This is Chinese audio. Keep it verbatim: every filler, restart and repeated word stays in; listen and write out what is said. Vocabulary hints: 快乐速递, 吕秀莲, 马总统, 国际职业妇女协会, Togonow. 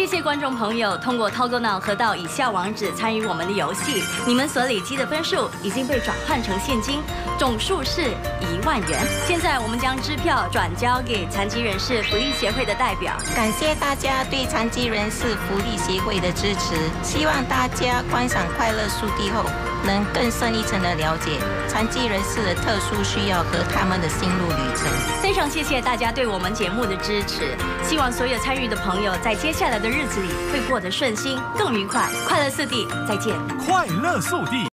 谢谢观众朋友通过 Togonow 和到以下网址参与我们的游戏，你们所累积的分数已经被转换成现金，总数是一万元。现在我们将支票转交给残疾人士福利协会的代表。感谢大家对残疾人士福利协会的支持，希望大家观赏《快乐速递》后，能更深一层的了解残疾人士的特殊需要和他们的心路旅程。非常谢谢大家对我们节目的支持，希望所有参与的朋友在接下来的日子里会过得顺心、更愉快。快乐速递，再见！快乐速递。